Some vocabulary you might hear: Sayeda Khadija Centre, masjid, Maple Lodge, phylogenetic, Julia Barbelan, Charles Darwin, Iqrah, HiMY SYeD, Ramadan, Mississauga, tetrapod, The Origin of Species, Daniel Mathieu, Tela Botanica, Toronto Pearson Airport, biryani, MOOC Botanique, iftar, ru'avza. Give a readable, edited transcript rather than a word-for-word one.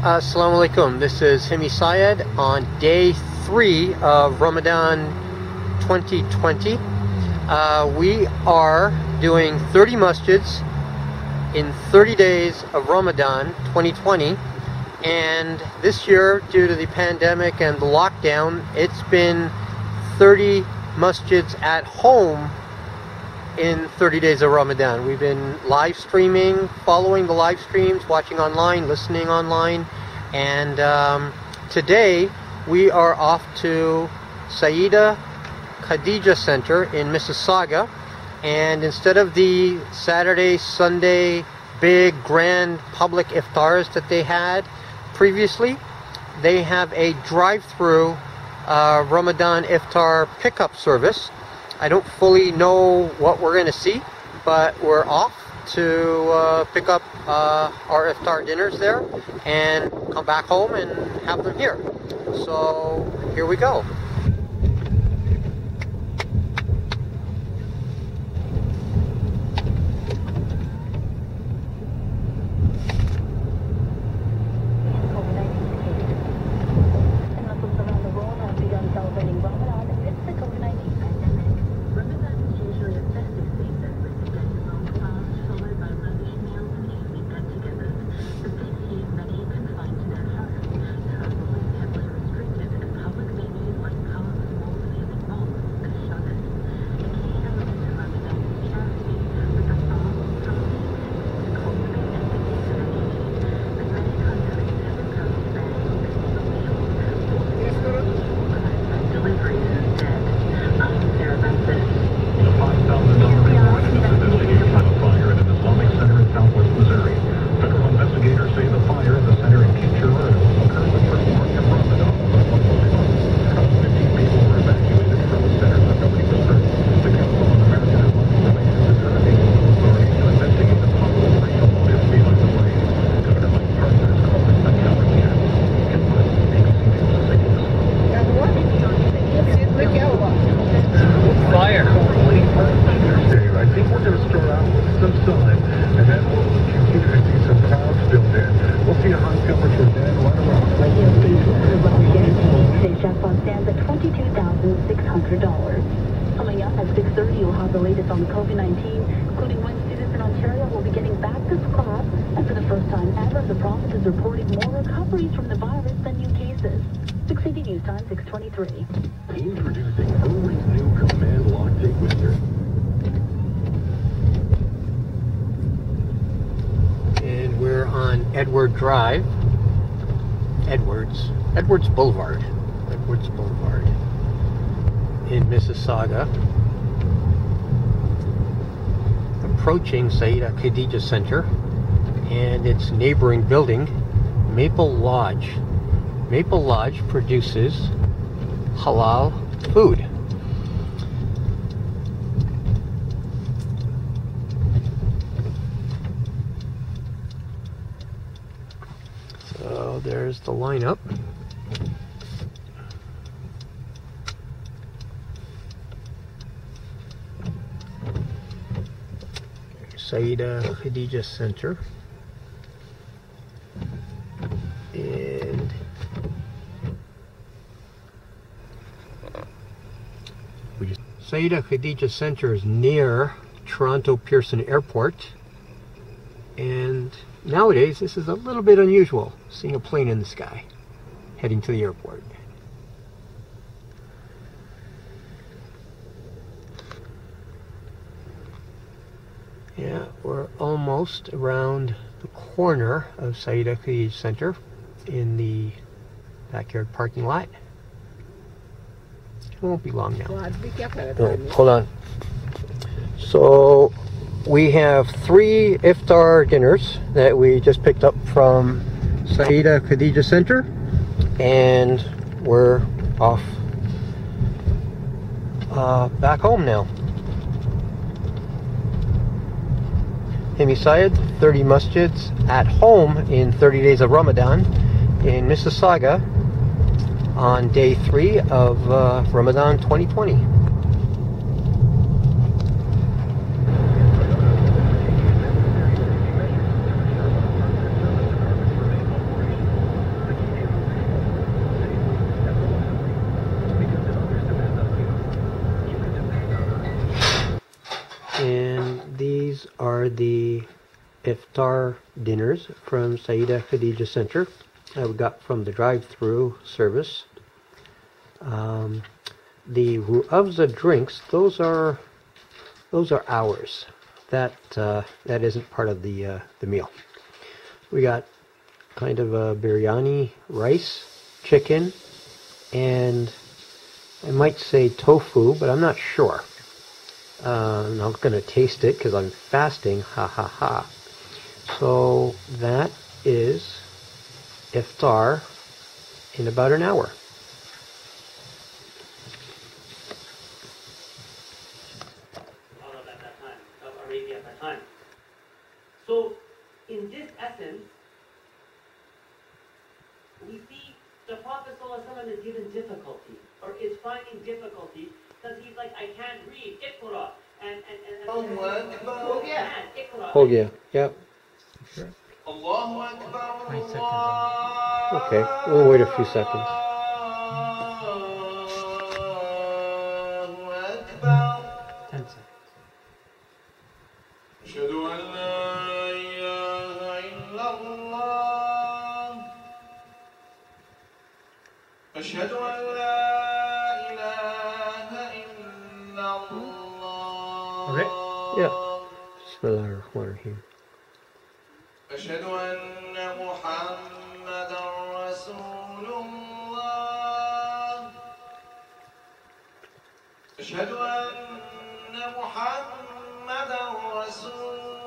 Assalamu alaikum. This is HiMY SYeD on day 3 of Ramadan 2020. We are doing 30 masjids in 30 days of Ramadan 2020, and this year, due to the pandemic and the lockdown, it's been 30 masjids at home in 30 days of Ramadan. We've been live streaming, following the live streams, watching online, listening online, and today we are off to Sayeda Khadija Centre in Mississauga, and instead of the Saturday, Sunday big grand public iftars that they had previously, they have a drive-through Ramadan iftar pickup service. I don't fully know what we're going to see, but we're off to pick up our iftar dinners there and come back home and have them here. So here we go. Edwards Boulevard in Mississauga, approaching Sayeda Khadija Centre and its neighboring building, Maple Lodge. Maple Lodge produces halal food. So there's the lineup. Sayeda Khadija Centre, and Sayeda Khadija Centre is near Toronto Pearson Airport, and nowadays this is a little bit unusual, seeing a plane in the sky heading to the airport. Yeah, we're almost around the corner of Sayeda Khadija Centre in the backyard parking lot. It won't be long now. No, hold on. So we have 3 iftar dinners that we just picked up from Sayeda Khadija Centre, and we're off back home now. HiMY SYeD, 30 masjids at home in 30 days of Ramadan in Mississauga on day 3 of Ramadan 2020. iftar dinners from Sayeda Khadija Centre. I got from the drive-through service. The ru'avza drinks, those are ours. That isn't part of the meal. We got kind of a biryani, rice, chicken, and I might say tofu, but I'm not sure. I'm not going to taste it because I'm fasting. Ha ha ha. So that is iftar in about an hour. So, in this essence, we see the Prophet ﷺ is given difficulty, or is finding difficulty, because he's like, I can't read, Iqrah, and Allahu Akbar. Oh yeah, yep. Sure. Allahu Akbar. Okay, we'll wait a few seconds. Allahu Akbar. 10 seconds. Ashhadu anna أشهد أن لا إله إلا الله. Okay. Yeah. Bismillahirrahmanirrahim. أشهد أن محمدا رسول الله. أشهد أن محمدا رسول